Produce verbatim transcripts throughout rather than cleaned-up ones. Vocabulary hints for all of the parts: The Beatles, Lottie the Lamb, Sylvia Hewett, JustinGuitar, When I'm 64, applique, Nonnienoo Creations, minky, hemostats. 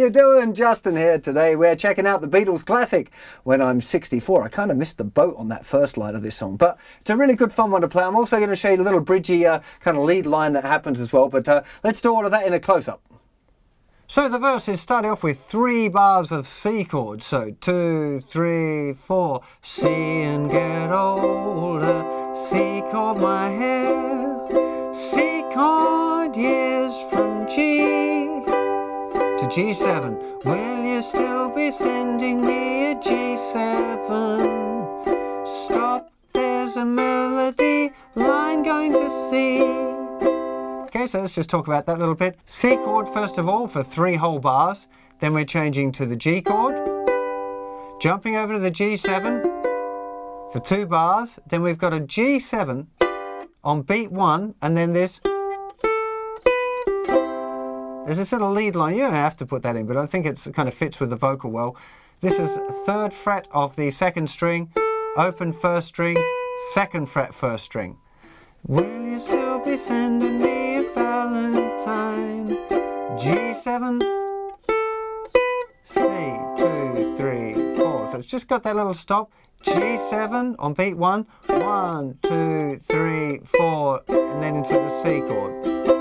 you doing? Justin here. Today we're checking out the Beatles classic, When I'm sixty-four. I kind of missed the boat on that first line of this song, but it's a really good fun one to play. I'm also going to show you a little bridgy uh, kind of lead line that happens as well, but uh, let's do all of that in a close-up. So the verses start off with three bars of C chords, so two, three, four. C and get older, C chord my hair, C chord years from G to G seven. Will you still be sending me a G seven? Stop, there's a melody line going to C. Okay, so let's just talk about that a little bit. C chord first of all for three whole bars, then we're changing to the G chord, jumping over to the G seven for two bars, then we've got a G seven on beat one, and then there's there's this little lead line. You don't have to put that in, but I think it's, it kind of fits with the vocal well. This is third fret of the second string, open first string, second fret first string. Will you still be sending me a valentine? G seven, C, two, three, four. So it's just got that little stop. G seven on beat one. One, two, three, four, and then into the C chord.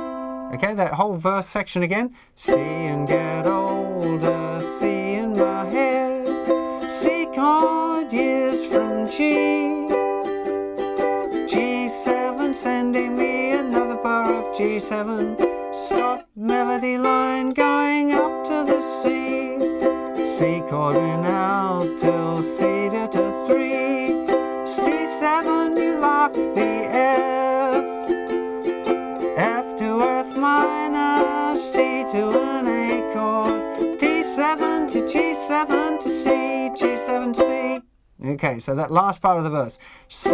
Okay, that whole verse section again. C and get older, C in my head. C chord years from G. G seven, sending me another bar of G seven. Stop, melody line going up to the C. C chord and out till C to, to three. C seven, you lock the F. F to F minor, C to an A chord. D seven to G seven to C, G seven to C. Okay, so that last part of the verse. C,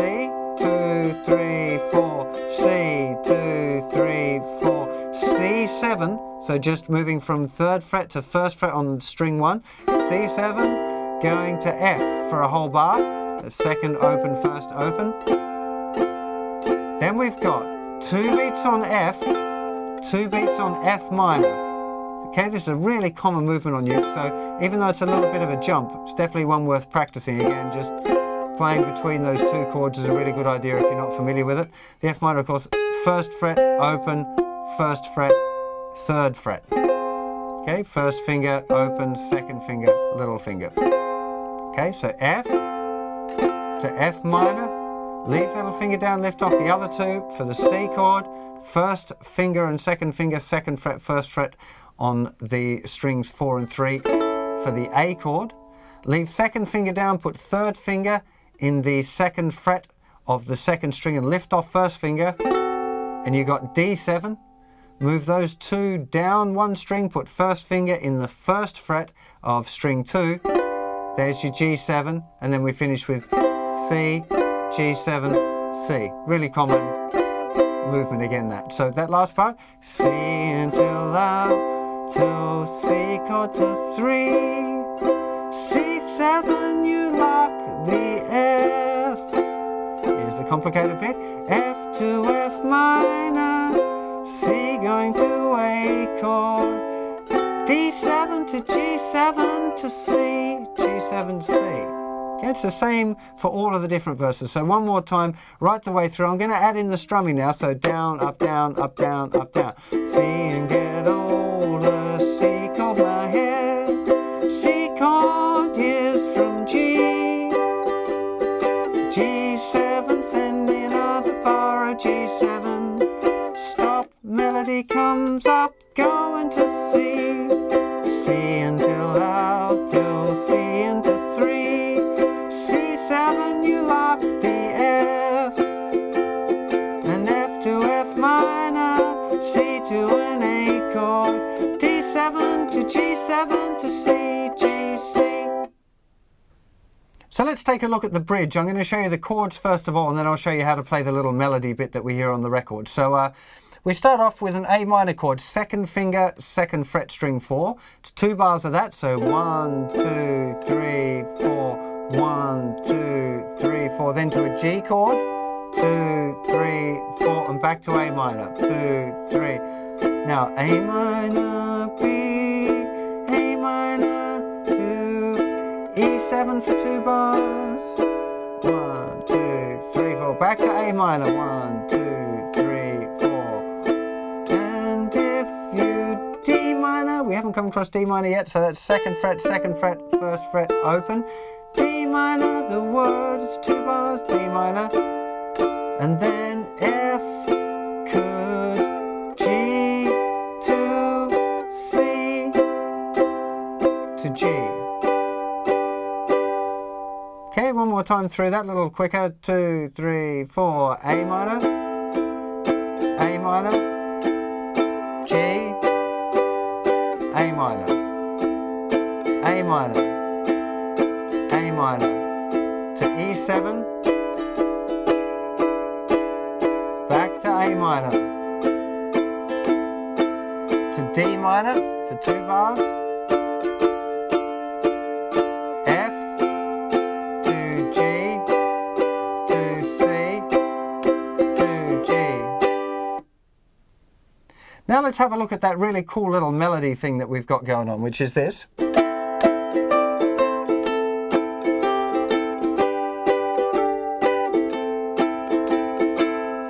two, three, four, C, two, three, four, C seven, so just moving from third fret to first fret on string one, C seven, going to F for a whole bar, a second open, first open. Then we've got two beats on F, two beats on F minor. Okay, this is a really common movement on uke, so even though it's a little bit of a jump, it's definitely one worth practicing again. Just playing between those two chords is a really good idea if you're not familiar with it. The F minor, of course, first fret, open, first fret, third fret. Okay, first finger, open, second finger, little finger. Okay, so F to F minor, leave little finger down, lift off the other two for the C chord, first finger and second finger, second fret, first fret on the strings four and three for the A chord. Leave second finger down, put third finger in the second fret of the second string and lift off first finger, and you got D seven. Move those two down one string, put first finger in the first fret of string two, there's your G seven, and then we finish with C, G seven, C. Really common movement again, that. So that last part, C until out, till C chord to three, C seven, you lock the F. Here's the complicated bit. F to F minor, C going to A chord, D seven to G seven to C, G seven, C. Okay, it's the same for all of the different verses. So one more time, right the way through. I'm going to add in the strumming now, so down, up, down, up, down, up, down. C and get older, C chord my head, C chord years from G, G seven, send me another bar of G seven, stop, melody comes up, going to C, C until out, till C into three, C seven, you lock the F, an F to F minor, C to an A chord, D seven to G seven to C, G seven. So let's take a look at the bridge. I'm going to show you the chords first of all, and then I'll show you how to play the little melody bit that we hear on the record. So uh, we start off with an A minor chord, second finger, second fret, string four. It's two bars of that, so one, two, three, four, one, two, three, four. Then to a G chord, two, three, four, and back to A minor, two, three. Now A minor, B, A minor. seven for two bars. One, two, three, four. Back to A minor. One, two, three, four. And if you D minor, we haven't come across D minor yet, so that's second fret, second fret, first fret, open. D minor, the word, it's two bars, D minor. And then F, chord, G to C to G. Okay, one more time through that, a little quicker. Two, three, four. A minor, A minor, G, A minor, A minor, A minor, to E seven, back to A minor, to D minor for two bars. Now let's have a look at that really cool little melody thing that we've got going on, which is this. Okay,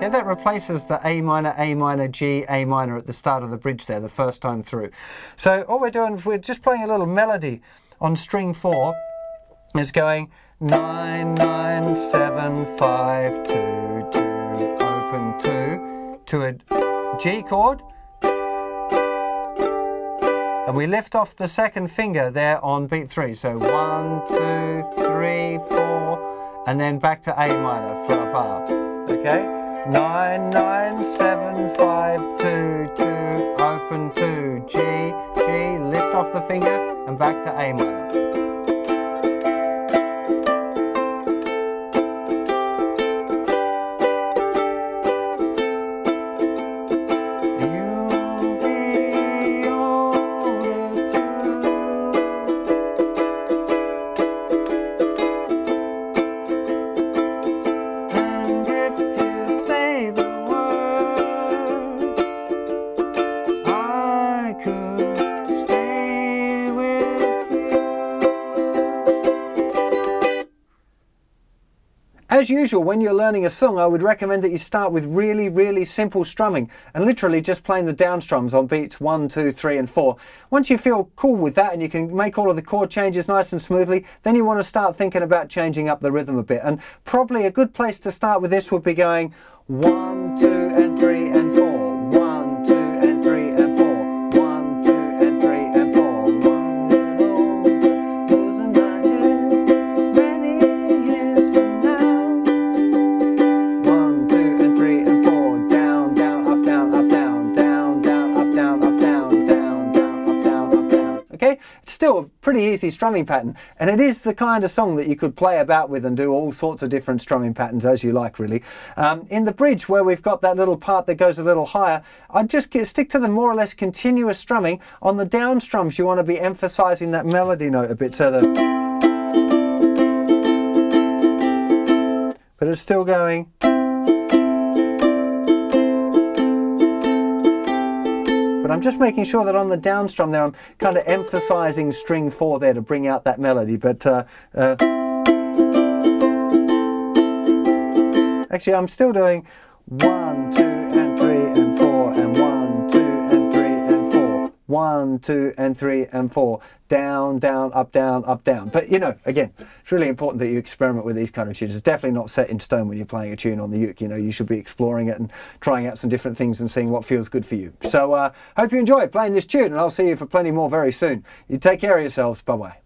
that replaces the A minor, A minor, G, A minor at the start of the bridge there, the first time through. So all we're doing, we're just playing a little melody on string four. It's going nine, nine, seven, five, two, two, open two, to a G chord. And we lift off the second finger there on beat three. So one, two, three, four, and then back to A minor for a bar. Okay? Nine, nine, seven, five, two, two, open two, G, G, lift off the finger and back to A minor. As usual, when you're learning a song, I would recommend that you start with really, really simple strumming and literally just playing the down strums on beats one, two, three, and four. Once you feel cool with that and you can make all of the chord changes nice and smoothly, then you want to start thinking about changing up the rhythm a bit. And probably a good place to start with this would be going one, two, and three, and four. Still a pretty easy strumming pattern, and it is the kind of song that you could play about with and do all sorts of different strumming patterns as you like, really. Um, in the bridge where we've got that little part that goes a little higher, I'd just get, stick to the more or less continuous strumming. On the down strums you want to be emphasizing that melody note a bit, so that, but it's still going. But I'm just making sure that on the down strum there, I'm kind of emphasizing string four there to bring out that melody. But uh, uh, actually, I'm still doing one, two, and three, and four, and one, two, and three, and four, one, two, and three, and four, down, down, up, down, up, down. But you know, again, it's really important that you experiment with these kind of tunes. It's definitely not set in stone when you're playing a tune on the uke. You know, you should be exploring it and trying out some different things and seeing what feels good for you. So, uh, hope you enjoy playing this tune, and I'll see you for plenty more very soon. You take care of yourselves. Bye bye.